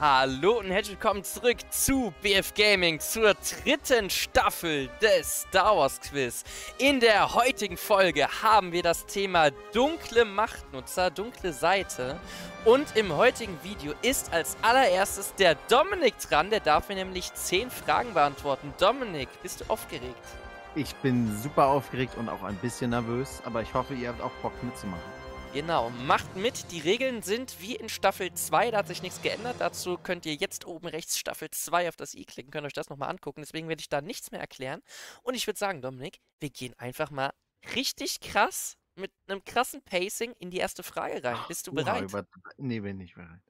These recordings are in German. Hallo und herzlich willkommen zurück zu BF Gaming, zur dritten Staffel des Star Wars Quiz. In der heutigen Folge haben wir das Thema dunkle Machtnutzer, dunkle Seite. Und im heutigen Video ist als allererstes der Dominik dran, der darf mir nämlich 10 Fragen beantworten. Dominik, bist du aufgeregt? Ich bin super aufgeregt und auch ein bisschen nervös, aber ich hoffe, ihr habt auch Bock mitzumachen. Genau, macht mit. Die Regeln sind wie in Staffel 2, da hat sich nichts geändert. Dazu könnt ihr jetzt oben rechts Staffel 2 auf das i klicken, könnt euch das nochmal angucken. Deswegen werde ich da nichts mehr erklären. Und ich würde sagen, Dominik, wir gehen einfach mal richtig krass mit einem krassen Pacing in die erste Frage rein. Bist du bereit? Nee, bin nicht bereit.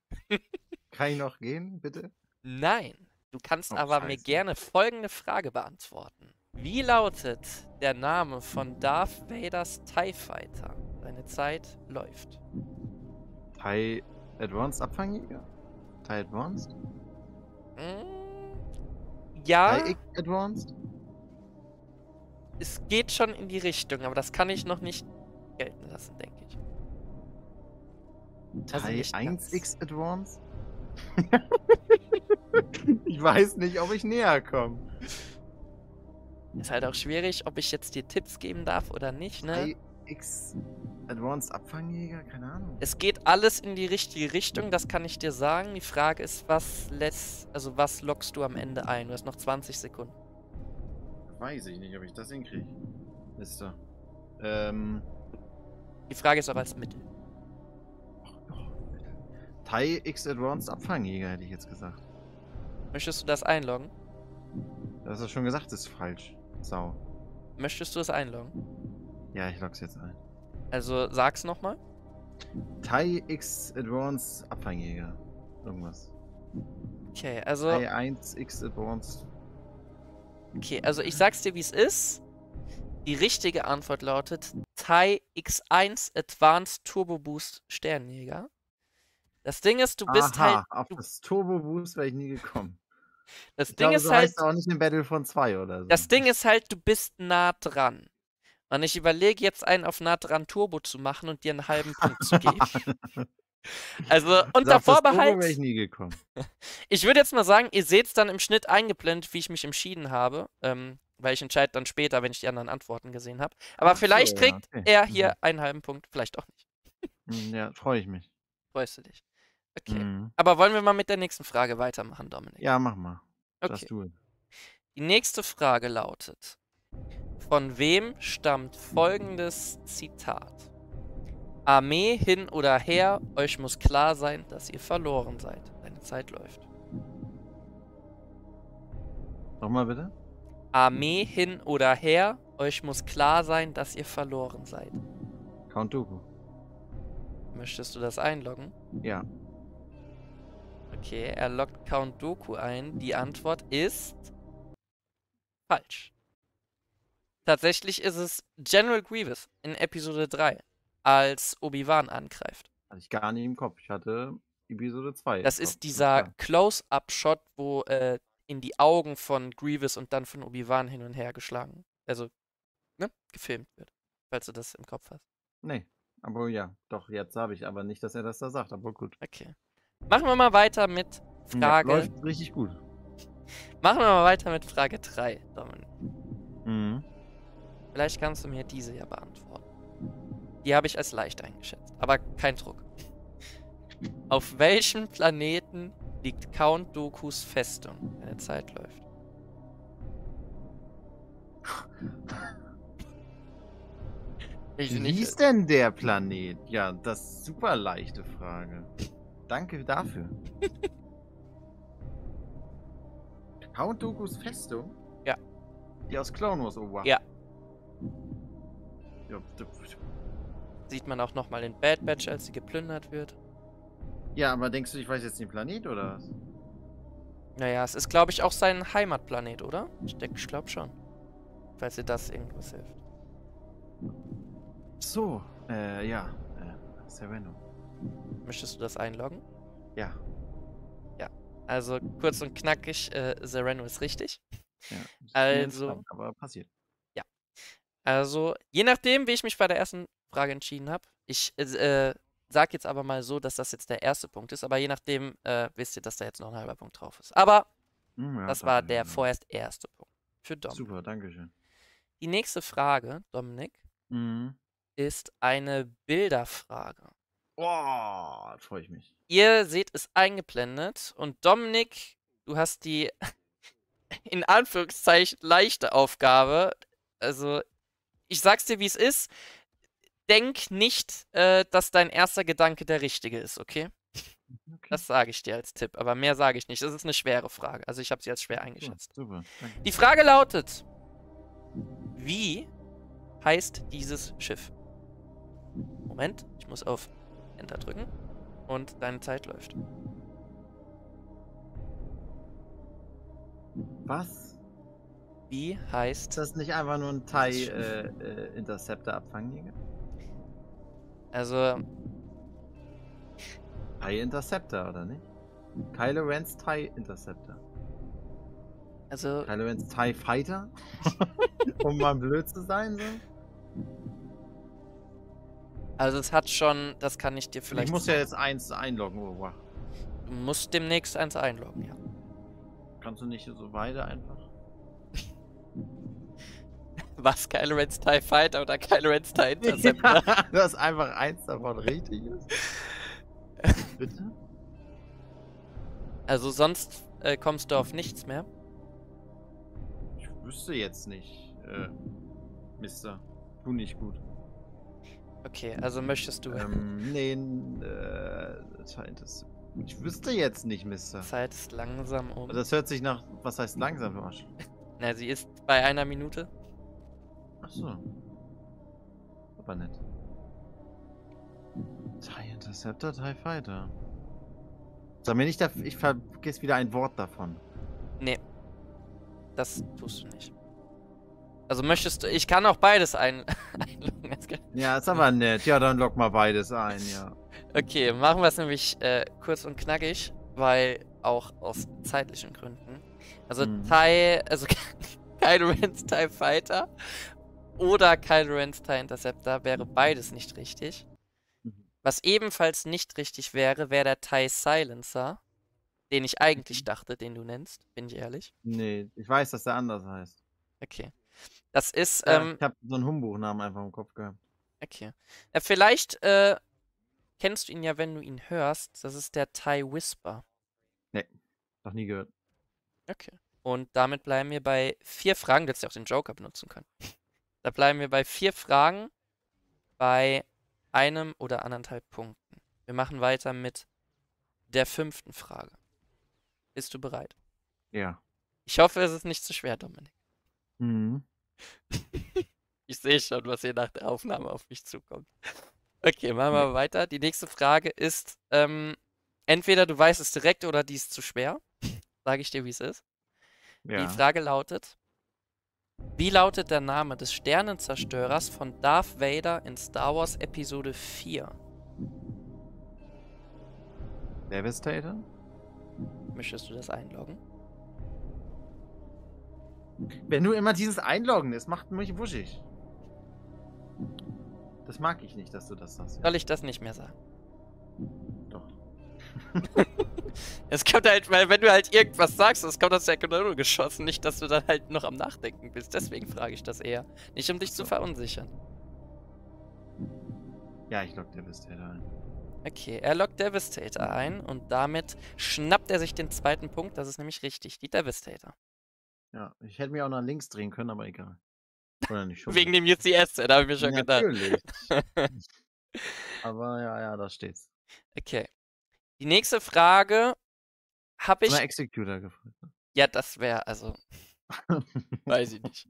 Kann ich noch gehen, bitte? Nein, du kannst mir gerne folgende Frage beantworten. Wie lautet der Name von Darth Vaders TIE Fighter? Deine Zeit läuft. TIE Advanced Abfangjäger? TIE Advanced? Ja. TIE X Advanced? Es geht schon in die Richtung, aber das kann ich noch nicht gelten lassen, denke ich. TIE 1X Advanced? Ich weiß nicht, ob ich näher komme. Ist halt auch schwierig, ob ich jetzt dir Tipps geben darf oder nicht, ne? X Advanced Abfangjäger, keine Ahnung. Es geht alles in die richtige Richtung, das kann ich dir sagen. Die Frage ist, was lockst du am Ende ein? Du hast noch 20 Sekunden. Weiß ich nicht, ob ich das hinkriege. Mister. Die Frage ist aber als Mittel. TIE X Advanced Abfangjäger hätte ich jetzt gesagt. Möchtest du das einloggen? Das hast du schon gesagt, ist falsch. Sau. Möchtest du es einloggen? Ja, ich log's jetzt ein. Also sag's nochmal. TIE X Advanced Abfangjäger. Irgendwas. Okay, also. TIE 1 X Advanced. Okay, also ich sag's dir, wie es ist. Die richtige Antwort lautet TIE X1 Advanced Turbo Boost Sternenjäger. Das Ding ist, du bist halt. Auf das Turbo Boost wäre ich nie gekommen. Das Ding ist halt. Heißt auch nicht in Battlefront 2 oder so. Das Ding ist halt, du bist nah dran. Und ich überlege jetzt einen auf nah dran Turbo zu machen und dir einen halben Punkt zu geben. Also unter Vorbehalt. Wäre ich nie gekommen. Ich würde jetzt mal sagen, ihr seht es dann im Schnitt eingeblendet, wie ich mich entschieden habe. Weil ich entscheide dann später, wenn ich die anderen Antworten gesehen habe. Aber vielleicht kriegt er hier einen halben Punkt, vielleicht auch nicht. Ja, freue ich mich. Freust du dich? Okay. Aber wollen wir mal mit der nächsten Frage weitermachen, Dominik? Ja, mach mal. Okay. Die nächste Frage lautet: Von wem stammt folgendes Zitat? Armee hin oder her, euch muss klar sein, dass ihr verloren seid. Deine Zeit läuft. Nochmal bitte? Armee hin oder her, euch muss klar sein, dass ihr verloren seid. Count Dooku. Möchtest du das einloggen? Ja. Okay, er loggt Count Dooku ein. Die Antwort ist falsch. Tatsächlich ist es General Grievous in Episode 3, als Obi-Wan angreift. Hatte ich gar nicht im Kopf. Ich hatte Episode 2. Das ist dieser Close-Up-Shot, wo in die Augen von Grievous und dann von Obi-Wan hin und her geschlagen, also ne, gefilmt wird, falls du das im Kopf hast. Nee, aber ja, doch, jetzt habe ich aber nicht, dass er das da sagt, aber gut. Okay. Machen wir mal weiter mit Frage... Ja, läuft richtig gut. Machen wir mal weiter mit Frage 3, Dominik. Mhm. Vielleicht kannst du mir diese ja beantworten. Die habe ich als leicht eingeschätzt, aber kein Druck. Auf welchem Planeten liegt Count Dookus Festung, wenn die Zeit läuft? Wie ist denn der Planet? Ja, das ist super leichte Frage. Danke dafür. Count Dookus Festung? Ja. Die aus Clone Wars, oh wow. Ja. Sieht man auch nochmal in Bad Batch, als sie geplündert wird. Ja, aber denkst du, ich weiß jetzt den Planet, oder was? Naja, es ist, glaube ich, auch sein Heimatplanet, oder? Ich glaube schon. Falls dir das irgendwas hilft. So, ja. Sereno. Möchtest du das einloggen? Ja. Ja, also kurz und knackig, Sereno ist richtig. Ja, also... Spannend, aber passiert. Also, je nachdem, wie ich mich bei der ersten Frage entschieden habe, ich sage jetzt aber mal so, dass das jetzt der erste Punkt ist. Aber je nachdem wisst ihr, dass da jetzt noch ein halber Punkt drauf ist. Aber ja, das war der vorerst erste Punkt für Dominik. Super, danke schön. Die nächste Frage, Dominik, ist eine Bilderfrage. Oh, da freue ich mich. Ihr seht es eingeblendet und Dominik, du hast die in Anführungszeichen leichte Aufgabe. Also, ich sag's dir, wie es ist. Denk nicht, dass dein erster Gedanke der richtige ist, okay? Okay. Das sage ich dir als Tipp, aber mehr sage ich nicht. Das ist eine schwere Frage. Also ich habe sie als schwer eingeschätzt. Ja, super. Danke. Die Frage lautet: Wie heißt dieses Schiff? Moment, ich muss auf Enter drücken und deine Zeit läuft. Was? Wie heißt... Ist das nicht einfach nur ein TIE Interceptor-Abfangjäger? Also... TIE Interceptor, oder nicht? Kylo Ren's TIE Interceptor. Also... Kylo Ren's TIE Fighter? Um mal blöd zu sein, so? Also es hat schon... Das kann ich dir vielleicht... Ich muss ja jetzt eins einloggen, Opa. Du musst demnächst eins einloggen, ja. Kannst du nicht so weiter einfach? Was, Kylo Ren's TIE Fighter oder Kylo Ren's TIE Interceptor? Ja, dass einfach eins davon richtig ist. Bitte? Also sonst kommst du auf nichts mehr? Ich wüsste jetzt nicht, Mister. Du nicht gut. Okay, also möchtest du... Ich wüsste jetzt nicht, Mister. Zeit ist langsam um. Das hört sich nach... Was heißt langsam, Arsch? Na, sie ist bei einer Minute. Ach so. Aber nett. TIE Interceptor, TIE Fighter. Sag mir nicht, ich vergesse wieder ein Wort davon. Nee. Das tust du nicht. Also möchtest du... Ich kann auch beides einloggen. Ja, ist aber nett. Ja, dann log mal beides ein, ja. Okay, machen wir es nämlich kurz und knackig, weil auch aus zeitlichen Gründen. Also Kylo Ren's TIE Fighter oder Kylo Ren's TIE Interceptor wäre beides nicht richtig. Was ebenfalls nicht richtig wäre, wäre der TIE Silencer, den ich eigentlich dachte, den du nennst, bin ich ehrlich. Nee, ich weiß, dass der anders heißt. Okay. Das ist... ich habe so einen Humbuch-Namen einfach im Kopf gehabt. Okay. Vielleicht... Kennst du ihn ja, wenn du ihn hörst. Das ist der TIE Whisper. Nee, noch nie gehört. Okay. Und damit bleiben wir bei 4 Fragen. Du hättest ja auch den Joker benutzen können. Da bleiben wir bei 4 Fragen bei 1 oder 1,5 Punkten. Wir machen weiter mit der 5. Frage. Bist du bereit? Ja. Ich hoffe, es ist nicht zu schwer, Dominik. Mhm. Ich sehe schon, was hier nach der Aufnahme auf mich zukommt. Okay, machen wir weiter. Die nächste Frage ist, entweder du weißt es direkt oder die ist zu schwer. Sage ich dir, wie es ist. Ja. Die Frage lautet, wie lautet der Name des Sternenzerstörers von Darth Vader in Star Wars Episode 4? Devastator? Möchtest du das einloggen? Wenn du immer dieses Einloggen, das macht mich wuschig. Das mag ich nicht, dass du das sagst. Soll ich das nicht mehr sagen? Doch. Es kommt halt, weil wenn du halt irgendwas sagst, es kommt aus der Kanone geschossen. Nicht, dass du dann halt noch am Nachdenken bist. Deswegen frage ich das eher. Nicht, um dich zu verunsichern. Ja, ich lock Devastator ein. Okay, er lockt Devastator ein und damit schnappt er sich den 2. Punkt. Das ist nämlich richtig, die Devastator. Ja, ich hätte mich auch nach links drehen können, aber egal. Oder nicht schon. Wegen dem UCS, da habe ich mir schon gedacht. Natürlich. Aber ja, da steht's. Okay. Die nächste Frage habe ich... Mal Exekutor gefragt. Ja, das wäre, also... Weiß ich nicht.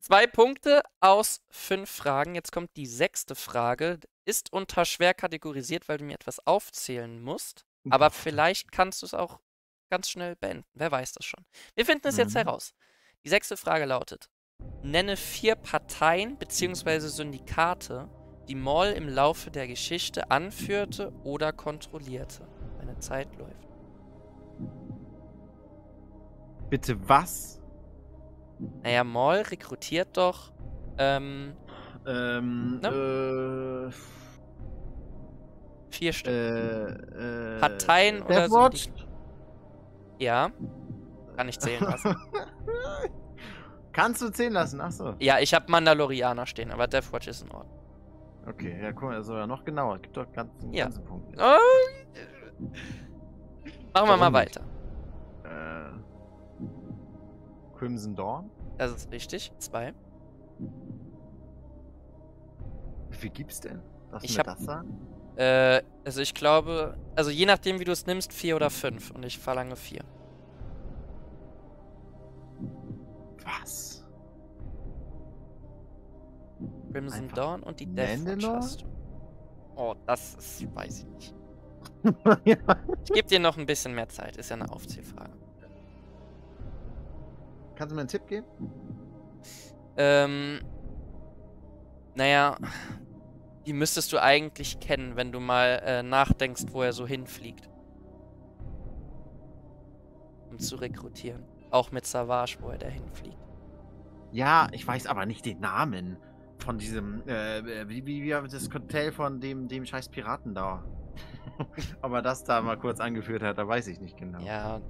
2 Punkte aus 5 Fragen. Jetzt kommt die 6. Frage. Ist unter schwer kategorisiert, weil du mir etwas aufzählen musst. Aber vielleicht kannst du es auch ganz schnell beenden. Wer weiß das schon. Wir finden es jetzt heraus. Die 6. Frage lautet... Nenne 4 Parteien bzw. Syndikate, die Maul im Laufe der Geschichte anführte oder kontrollierte. Deine Zeit läuft. Bitte was? Naja, Maul rekrutiert doch. 4 Stück. Parteien oder so. Ja. Kann ich zählen lassen. Kannst du zählen lassen? Achso. Ja, ich habe Mandalorianer stehen, aber Deathwatch ist in Ordnung. Okay, ja, guck mal, das ist ja noch genauer. Gibt doch ganzen, ja, ganzen Punkt. Oh. Machen wir mal weiter. Crimson Dawn? Das ist richtig. 2. Wie viel gibt's denn? Darfst du mir das sagen? Also ich glaube, also je nachdem wie du es nimmst, 4 oder 5 und ich verlange 4. Was? Crimson Dawn und die Deathwatch hast du. Oh, das ist, weiß ich nicht. Ja. Ich gebe dir noch ein bisschen mehr Zeit, ist ja eine Aufzählfrage. Kannst du mir einen Tipp geben? Naja, die müsstest du eigentlich kennen, wenn du mal nachdenkst, wo er so hinfliegt. Um zu rekrutieren. Auch mit Savage, wo er da hinfliegt. Ja, ich weiß aber nicht den Namen von diesem, wie das Hotel von dem scheiß Piraten da. Aber das da mal kurz angeführt hat, da weiß ich nicht genau. Ja.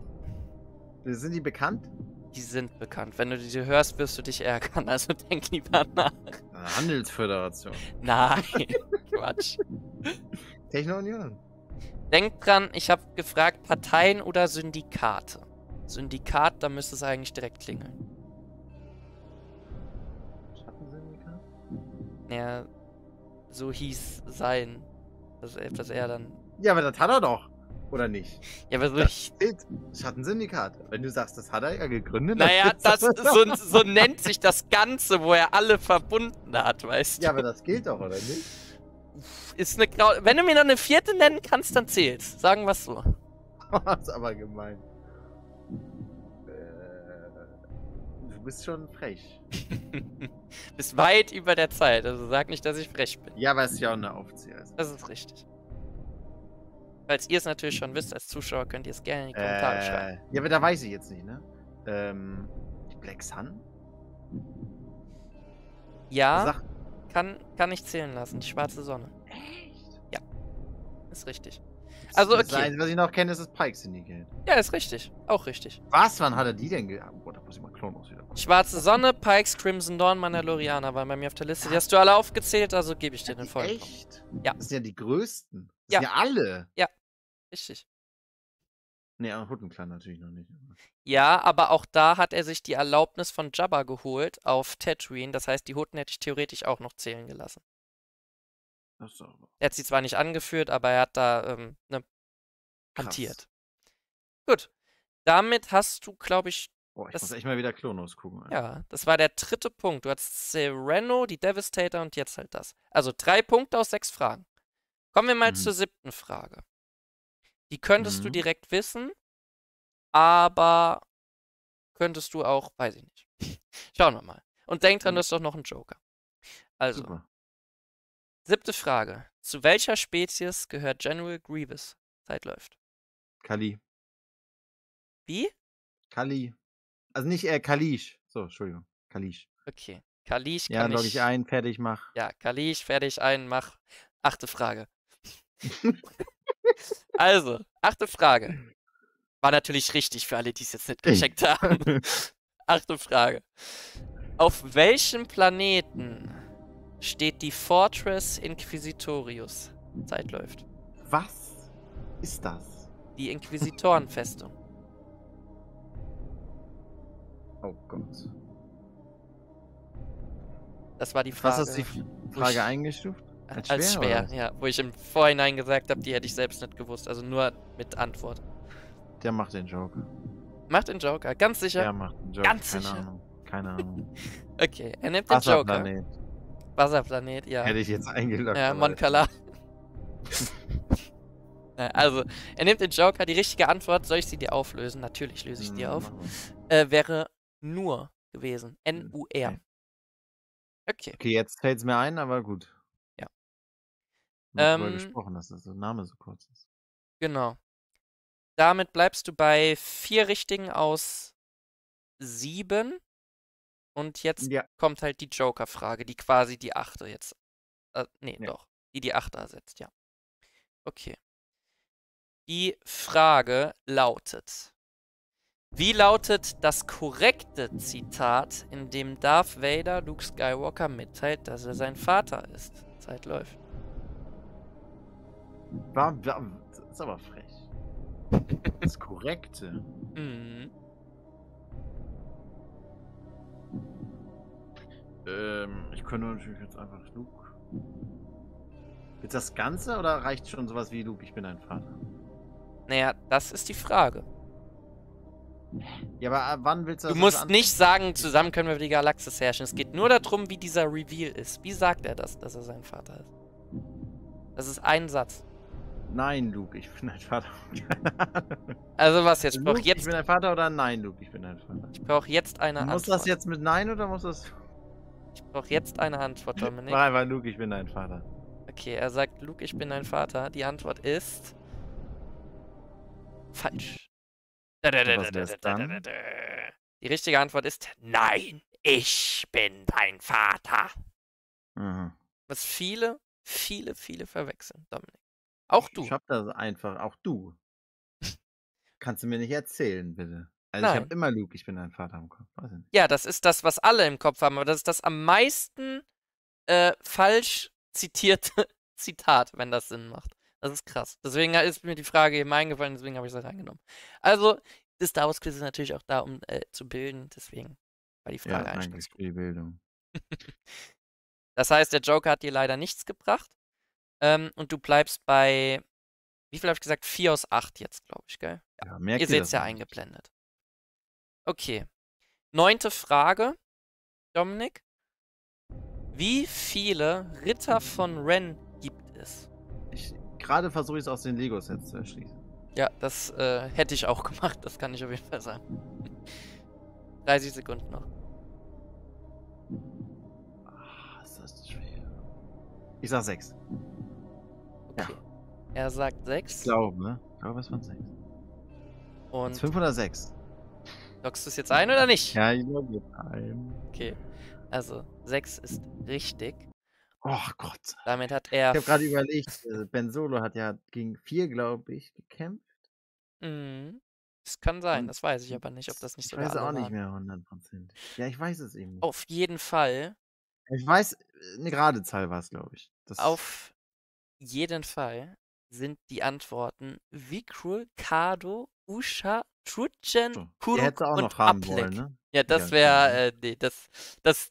Sind die bekannt? Die sind bekannt. Wenn du die hörst, wirst du dich ärgern. Also denk lieber nach. Handelsföderation. Nein, Quatsch. Techno-Union. Denk dran, ich habe gefragt, Parteien oder Syndikate. Syndikat, da müsste es eigentlich direkt klingeln. Schattensyndikat? Ja, so hieß sein. Dass er dann... Ja, aber das hat er doch. Oder nicht? Ja, aber so Schattensyndikat. Wenn du sagst, das hat er ja gegründet. Naja, so nennt sich das Ganze, wo er alle verbunden hat, weißt du? Ja, aber das gilt doch, oder nicht? Ist eine Grau. Wenn du mir noch eine 4. nennen kannst, dann zählt's. Sagen wir's so. Das ist aber gemein. Du bist schon frech. Bist weit über der Zeit, also sag nicht, dass ich frech bin. Ja, aber es ist ja auch eine Aufzählung. Also. Das ist richtig. Falls ihr es natürlich schon wisst, als Zuschauer könnt ihr es gerne in die Kommentare schreiben. Ja, aber da weiß ich jetzt nicht, ne? Die Black Sun? Ja, kann ich zählen lassen. Die Schwarze Sonne. Echt? Ja, ist richtig. Also, okay. Das Einzige, was ich noch kenne, ist das Pikes-Syndikat. Ja, ist richtig. Auch richtig. Was? Wann hat er die denn gehabt? Boah, da muss ich mal Clone Wars wieder gucken. Schwarze Sonne, Pikes, Crimson Dawn, Mandalorianer waren bei mir auf der Liste. Die hast du alle aufgezählt, also gebe ich dir den vollen. Echt? Ja. Das sind ja die größten. Das sind ja alle. Ja, richtig. Nee, Hutten klar natürlich noch nicht. Ja, aber auch da hat er sich die Erlaubnis von Jabba geholt auf Tatooine. Das heißt, die Hutten hätte ich theoretisch auch noch zählen gelassen. Er hat sie zwar nicht angeführt, aber er hat da hantiert. Gut, damit hast du, glaube ich... Boah, ich muss echt mal wieder Clone Wars gucken. Alter. Ja, das war der 3. Punkt. Du hattest Sereno, die Devastator und jetzt halt das. Also 3 Punkte aus 6 Fragen. Kommen wir mal zur 7. Frage. Die könntest du direkt wissen, aber könntest du auch, weiß ich nicht. Schauen wir mal. Und denk dran, du hast doch noch einen Joker. Also... Super. 7. Frage. Zu welcher Spezies gehört General Grievous? Zeit läuft. Kali. Wie? Kali. Also nicht Kalisch. So, Entschuldigung. Kalisch. Okay. Kalisch kann ich... Ja, log ich ein, fertig, mach. Ja, Kalisch, fertig, ein, mach. 8. Frage. Also, 8. Frage. War natürlich richtig für alle, die es jetzt nicht gecheckt haben. 8. Frage. Auf welchem Planeten steht die Fortress Inquisitorius? Zeit läuft. Was ist das? Die Inquisitorenfestung. Oh Gott. Das war die Frage. Was hast du die Frage eingestuft? Als schwer, oder? Ja. Wo ich im Vorhinein gesagt habe, die hätte ich selbst nicht gewusst. Also nur mit Antwort. Der macht den Joker. Macht den Joker? Ganz sicher? Der macht den Joker. Ganz sicher? Keine Ahnung. Keine Ahnung. Okay, er nimmt den Joker. Wasserplanet, ja. Hätte ich jetzt eingeloggt. Ja, Monkala. Also, er nimmt den Joker. Die richtige Antwort, soll ich sie dir auflösen? Natürlich löse ich die auf. Wäre nur gewesen. N-U-R. Okay. Okay, jetzt fällt es mir ein, aber gut. Ja. Ich habe darüber gesprochen, dass der Name so kurz ist. Genau. Damit bleibst du bei 4 richtigen aus 7. Und jetzt kommt halt die Joker-Frage, die quasi die 8. jetzt. Nee, doch. Die 8. ersetzt, ja. Okay. Die Frage lautet: Wie lautet das korrekte Zitat, in dem Darth Vader Luke Skywalker mitteilt, dass er sein Vater ist? Zeit läuft. Bam, bam. Das ist aber frech. Das korrekte. Mhm. Ich könnte natürlich jetzt einfach Luke. Jetzt das Ganze oder reicht schon sowas wie Luke, ich bin dein Vater? Naja, das ist die Frage. Ja, aber wann willst du das? Du musst nicht sagen, zusammen können wir die Galaxis herrschen. Es geht nur darum, wie dieser Reveal ist. Wie sagt er das, dass er sein Vater ist? Das ist ein Satz. Nein, Luke, ich bin dein Vater. Also was jetzt? Ich brauche jetzt... Ich bin dein Vater oder nein, Luke, ich bin dein Vater? Ich brauche jetzt eine Antwort. Muss das jetzt mit nein oder muss das... Ich brauche jetzt eine Antwort, Dominik. Nein, weil Luke, ich bin dein Vater. Okay, er sagt, Luke, ich bin dein Vater. Die Antwort ist... Falsch. Die richtige Antwort ist, nein, ich bin dein Vater. Mhm. Was viele, viele, viele verwechseln, Dominik. Auch du. Ich hab das einfach, auch du. Kannst du mir nicht erzählen, bitte. Also nein. Ich habe immer Luke, ich bin dein Vater im Kopf. Weiß ich nicht. Ja, das ist das, was alle im Kopf haben, aber das ist das am meisten falsch zitierte Zitat, wenn das Sinn macht. Das ist krass. Deswegen ist mir die Frage eben eingefallen, deswegen habe ich es reingenommen. Also, das Star Wars Quiz ist natürlich auch da, um zu bilden, deswegen war die Frage ja, eigentlich für die Bildung. Das heißt, der Joker hat dir leider nichts gebracht und du bleibst bei, wie viel habe ich gesagt? 4 aus 8 jetzt, glaube ich, gell? Ja, merkt ihr seht es ja nicht. Eingeblendet. Okay. 9. Frage, Dominik. Wie viele Ritter von Ren gibt es? Gerade versuche ich es aus den Lego-Sets zu erschließen. Ja, das hätte ich auch gemacht. Das kann ich auf jeden Fall sagen. 30 Sekunden noch. Ah, ist das schwer. Ich sag 6. Okay. Ja. Er sagt 6. Ich glaube, ne? Ich glaube, es waren 6. Und 5 oder 6? Lockst du es jetzt ein oder nicht? Ja, ich logge jetzt ein. Okay. Also, 6 ist richtig. Oh Gott. Damit hat er... Ich habe gerade überlegt, Ben Solo hat ja gegen 4, glaube ich, gekämpft. Mhm. Das kann sein, das weiß ich aber nicht, ob das nicht so war. Ich weiß auch nicht mehr 100%. Ja, ich weiß es eben nicht. Auf jeden Fall. Ich weiß, eine gerade Zahl war es, glaube ich. Das auf jeden Fall sind die Antworten Vikrul, Kado, Usha, Truchen, Kuruk und Aplek. Ne? Ja, das wäre, nee, das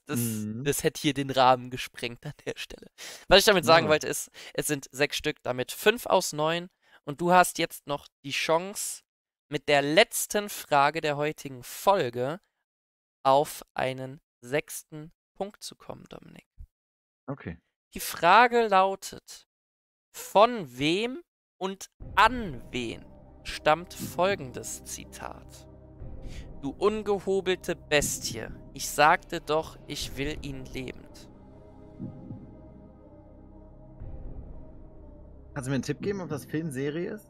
hätte hier den Rahmen gesprengt an der Stelle. Was ich damit sagen wollte ist, es sind 6 Stück, damit 5 aus 9 und du hast jetzt noch die Chance, mit der letzten Frage der heutigen Folge auf einen 6. Punkt zu kommen, Dominik. Okay. Die Frage lautet, von wem und an wen stammt folgendes Zitat: Du ungehobelte Bestie, ich sagte doch, ich will ihn lebend. Kannst du mir einen Tipp geben, ob das Film-Serie ist?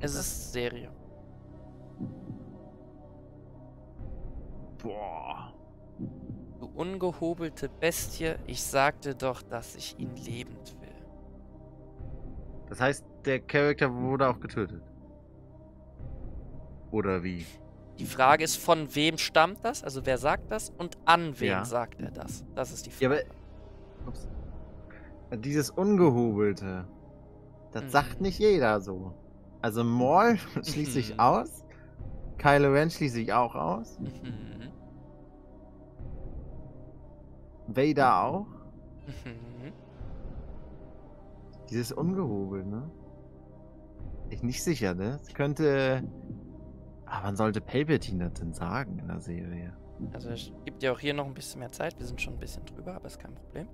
Es ist Serie. Boah. Du ungehobelte Bestie, ich sagte doch, dass ich ihn lebend will. Das heißt, der Charakter wurde auch getötet? Oder wie? Die Frage ist, von wem stammt das? Also wer sagt das? Und an wen sagt er das? Das ist die Frage. Ja, aber, ups. Dieses Ungehobelte, das sagt nicht jeder so. Also Maul schließt sich aus. Kylo Ren schließt sich auch aus. Vader auch. Dieses Ungehobel, ne? Ich nicht sicher, ne? Es könnte... Aber wann sollte Palpatine das denn sagen in der Serie? Also ich gebe dir auch hier noch ein bisschen mehr Zeit. Wir sind schon ein bisschen drüber, aber ist kein Problem.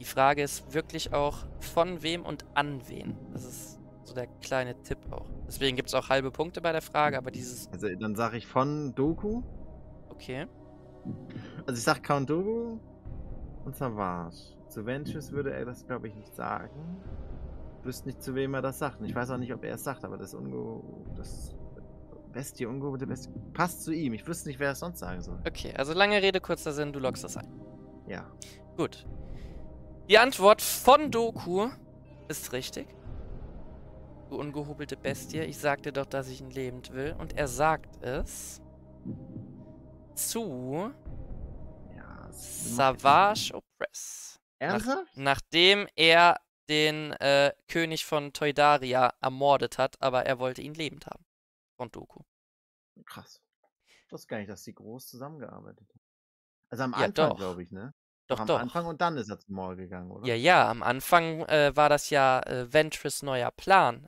Die Frage ist wirklich auch, von wem und an wen. Das ist so der kleine Tipp auch. Deswegen gibt es auch halbe Punkte bei der Frage, aber dieses... Also dann sage ich von Dooku. Okay. Also ich sage Count Dooku und Savage. Zu Ventress würde er das, glaube ich, nicht sagen. Ich wüsste nicht, zu wem er das sagt. Und ich weiß auch nicht, ob er es sagt, aber das Bestie, ungehobelte Bestie, passt zu ihm. Ich wüsste nicht, wer es sonst sagen soll. Okay, also lange Rede, kurzer Sinn, du lockst das ein. Ja. Gut. Die Antwort von Dooku ist richtig. Du ungehobelte Bestie, ich sagte doch, dass ich ihn lebend will. Und er sagt es zu Savage Opress. Ernsthaft? Nachdem er den König von Toydaria ermordet hat, aber er wollte ihn lebend haben. Von Dooku. Krass. Ich wusste gar nicht, dass die groß zusammengearbeitet haben. Also am Anfang, glaube ich, ne? Doch, doch. Am Anfang und dann ist er zum Maul gegangen, oder? Ja, ja, am Anfang war das ja Ventress neuer Plan,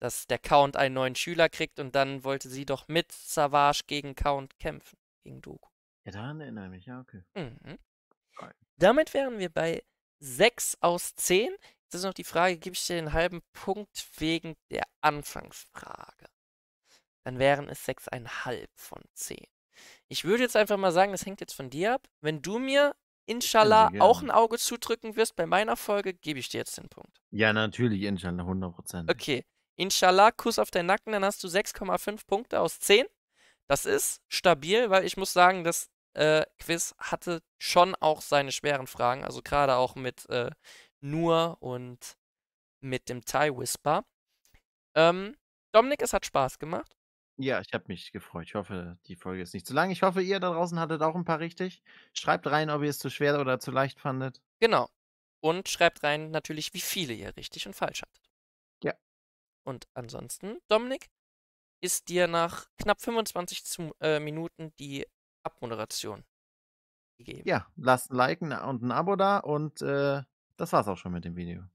dass der Count einen neuen Schüler kriegt und dann wollte sie doch mit Savage gegen Count kämpfen, gegen Dooku. Ja, daran erinnere ich mich, ja, okay. Mhm. Geil. Damit wären wir bei 6 aus 10. Jetzt ist noch die Frage, gebe ich dir den halben Punkt wegen der Anfangsfrage? Dann wären es 6,5 von 10. Ich würde jetzt einfach mal sagen, das hängt jetzt von dir ab. Wenn du mir inshallah auch ein Auge zudrücken wirst bei meiner Folge, gebe ich dir jetzt den Punkt. Ja, natürlich, inshallah, 100%. Okay, inshallah, Kuss auf deinen Nacken, dann hast du 6,5 Punkte aus 10. Das ist stabil, weil ich muss sagen, das Quiz hatte schon auch seine schweren Fragen. Also gerade auch mit Nur und mit dem TIE Whisper. Dominik, es hat Spaß gemacht. Ja, ich habe mich gefreut. Ich hoffe, die Folge ist nicht zu lang. Ich hoffe, ihr da draußen hattet auch ein paar richtig. Schreibt rein, ob ihr es zu schwer oder zu leicht fandet. Genau. Und schreibt rein natürlich, wie viele ihr richtig und falsch hattet. Ja. Und ansonsten, Dominik, ist dir nach knapp 25 Minuten die Abmoderation gegeben. Ja, lasst ein Like und ein Abo da und das war's auch schon mit dem Video.